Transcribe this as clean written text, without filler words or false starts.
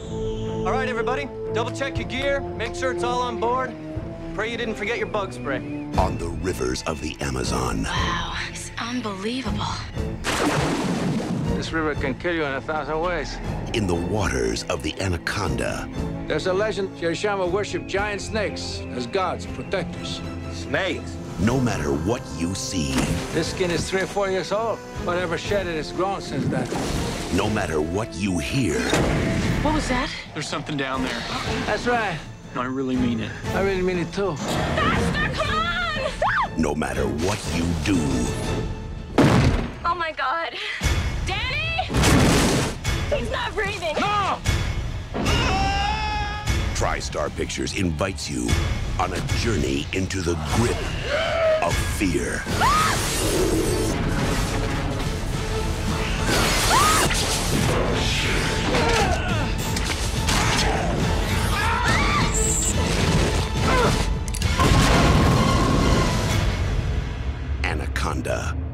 All right, everybody, double check your gear, make sure it's all on board. Pray you didn't forget your bug spray. On the rivers of the Amazon. Wow, it's unbelievable. This river can kill you in 1,000 ways. In the waters of the Anaconda. There's a legend Yershama worship giant snakes as gods, protectors. Snakes? No matter what you see. This skin is 3 or 4 years old. Whatever shed it has grown since then. No matter what you hear. What was that? There's something down there. That's right. No, I really mean it. I really mean it, too. Faster, come on! No matter what you do. Oh, my God. Danny? He's not breathing. No! TriStar Pictures invites you on a journey into the grip of fear. Anaconda.